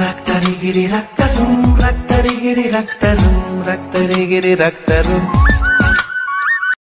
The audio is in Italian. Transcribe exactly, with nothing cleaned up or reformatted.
Raktarigiri raktarum, raktarigiri raktarum, raktarigiri raktarum.